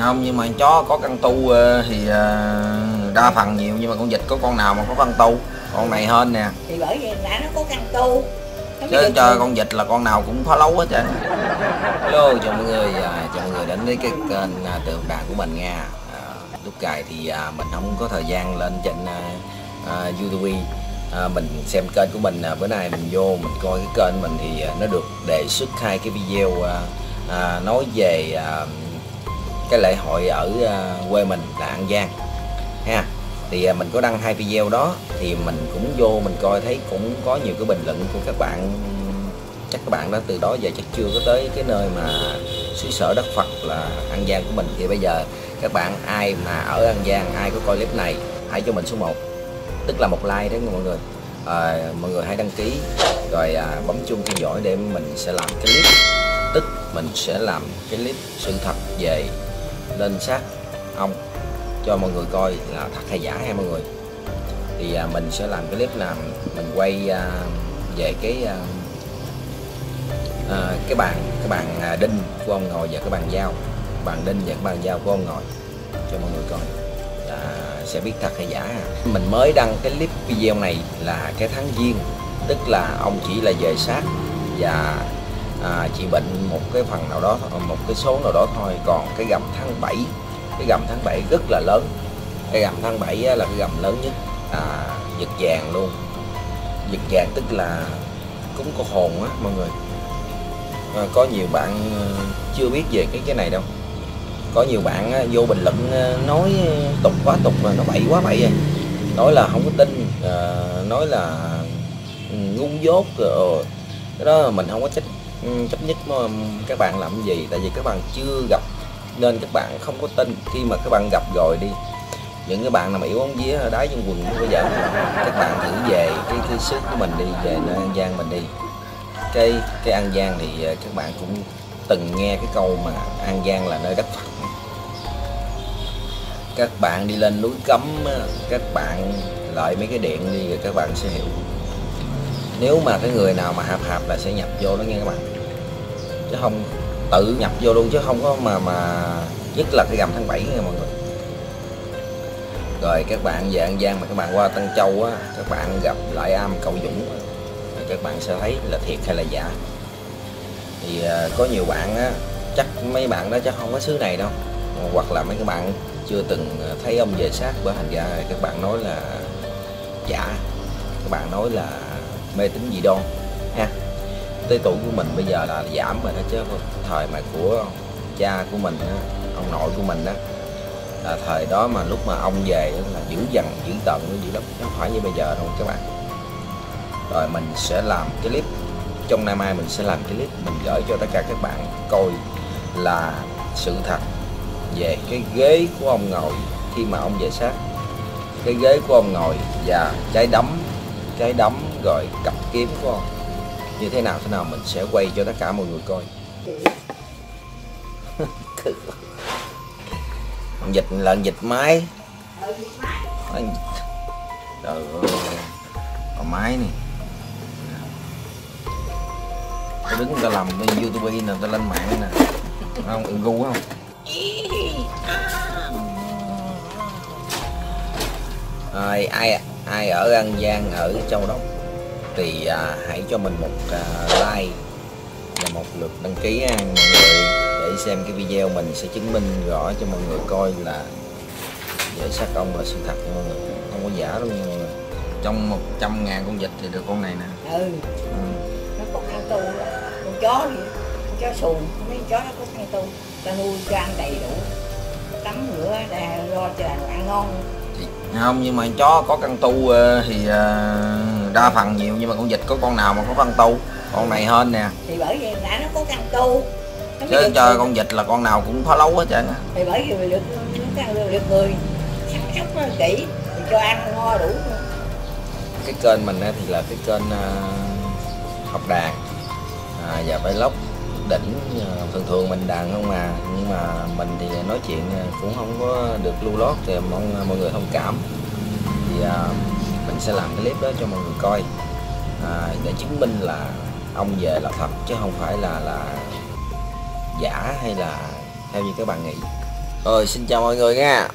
không, nhưng mà chó có căn tu thì đa phần nhiều, nhưng mà con vịt có con nào mà có căn tu, con này hên nè, thì bởi vì đã nó có căn tu chứ chơi con vịt là con nào cũng phá lấu hết trơn. Hello, chào mọi người, chào mọi người đến với cái kênh Tượng Đài của mình nha. Lúc cài thì mình không có thời gian lên trên YouTube, mình xem kênh của mình, bữa nay mình vô mình coi cái kênh mình thì nó được đề xuất hai cái video nói về cái lễ hội ở quê mình là An Giang ha. Thì mình có đăng hai video đó, thì mình cũng vô mình coi thấy cũng có nhiều cái bình luận của các bạn, chắc các bạn đã từ đó giờ chắc chưa có tới cái nơi mà xứ sở đất Phật là An Giang của mình. Thì bây giờ các bạn ai mà ở An Giang, ai có coi clip này hãy cho mình số 1, tức là 1 like đấy mọi người. Mọi người hãy đăng ký rồi bấm chuông theo dõi để mình sẽ làm cái clip, tức mình sẽ làm cái clip sự thật về lên xác ông cho mọi người coi là thật hay giả hay mọi người. Thì mình sẽ làm cái clip là mình quay về cái bàn đinh của ông Ngồi và cái bàn dao, bàn đinh và cái bàn dao của ông Ngồi cho mọi người coi sẽ biết thật hay giả à. Mình mới đăng cái clip video này là cái tháng Giêng, tức là ông chỉ là về xác và chỉ bệnh một cái phần nào đó, một cái số nào đó thôi. Còn cái gầm tháng 7, cái gầm tháng 7 rất là lớn, cái gầm tháng 7 là cái gầm lớn nhất giật vàng luôn. Giật vàng tức là cũng có hồn á mọi người. Có nhiều bạn chưa biết về cái này đâu, có nhiều bạn vô bình luận nói tục mà nó bậy quá bậy vậy, nói là không có tin, nói là ngu dốt rồi. Cái đó mình không có chấp nhất các bạn làm cái gì, tại vì các bạn chưa gặp nên các bạn không có tin. Khi mà các bạn gặp rồi đi, những cái bạn nào mà yếu bóng vía đái trong quần bây giờ các bạn thử về cái xứ của mình đi, về nơi An Giang mình đi. Cái An Giang thì các bạn cũng từng nghe cái câu mà An Giang là nơi đất Phật. Các bạn đi lên núi Cấm, các bạn lại mấy cái điện đi rồi các bạn sẽ hiểu. Nếu mà cái người nào mà hạp là sẽ nhập vô đó nghe các bạn, chứ không tự nhập vô luôn, chứ không có mà nhất là cái gầm tháng 7 nha mọi người. Rồi các bạn về An Giang mà các bạn qua Tân Châu á, các bạn gặp lại am Cậu Dũng rồi các bạn sẽ thấy là thiệt hay là giả. Thì có nhiều bạn á, chắc mấy bạn đó chắc không có xứ này đâu, hoặc là mấy các bạn chưa từng thấy ông về xác, bởi thành ra các bạn nói là giả, các bạn nói là mê tín dị đoan ha. Tới tuổi của mình bây giờ là giảm rồi đó, chứ thời mà của cha của mình á, ông nội của mình á, là thời đó mà lúc mà ông về là dữ dằn dữ tợn dữ lắm, chứ không phải như bây giờ đâu các bạn. Rồi mình sẽ làm cái clip, trong năm mai mình sẽ làm cái clip mình gửi cho tất cả các bạn coi là sự thật về cái ghế của ông Ngồi khi mà ông về xác, cái ghế của ông Ngồi và trái đấm rồi cặp kiếm của ông như thế nào mình sẽ quay cho tất cả mọi người coi. Dịch lợn dịch máy, trời ơi còn máy này. Tao đứng tao làm cái YouTube nè, tao lên mạng nè, không ưng gu không? Rồi ai ở An Giang, ở Châu Đốc thì hãy cho mình một like và một lượt đăng ký mọi người, để xem cái video mình sẽ chứng minh rõ cho mọi người coi là để xác ông là sự thật nha mọi người, không có giả đâu nha mọi người. Trong 100.000 con vịt thì được con này nè. Nó có ăn tu, con chó gì, con chó sùn, mấy chó nó có ăn tu, ta nuôi cho ăn đầy đủ, tắm rửa lo cho ăn ngon. Không, nhưng mà chó có căn tu thì đa phần nhiều, nhưng mà con vịt có con nào mà có căn tu, con này hên nè, thì bởi vì đã nó có căn tu chứ chơi con vịt là con nào cũng phá lấu hết trơn á. Thì bởi vì được người sắp sóc nó kỹ thì cho ăn no đủ. Cái kênh mình thì là cái kênh học đàn và vlog đỉnh, thường mình đàn không mà, nhưng mà mình thì nói chuyện cũng không có được lưu lót thì mong mọi người thông cảm. Thì mình sẽ làm cái clip đó cho mọi người coi để chứng minh là ông về là thật chứ không phải là giả hay là theo như các bạn nghĩ. Rồi xin chào mọi người nha.